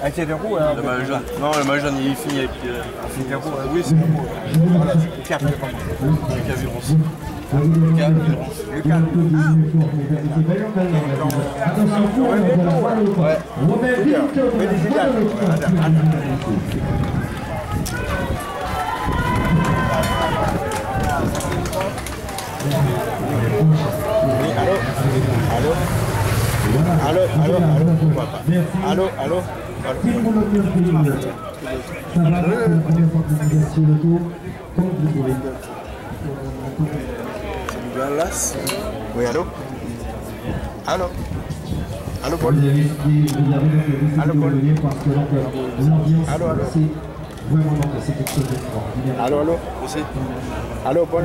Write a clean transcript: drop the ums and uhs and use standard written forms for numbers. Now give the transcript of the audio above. Avec les deux roues, hein, le maillot jaune. Non, le maillot jaune, il finit avec les deux roues. Oui, c'est le beau. Voilà, le cap, le cap. Le cap, le cap. Allô. Oui, allô. Allô, Paul. Allô, Paul.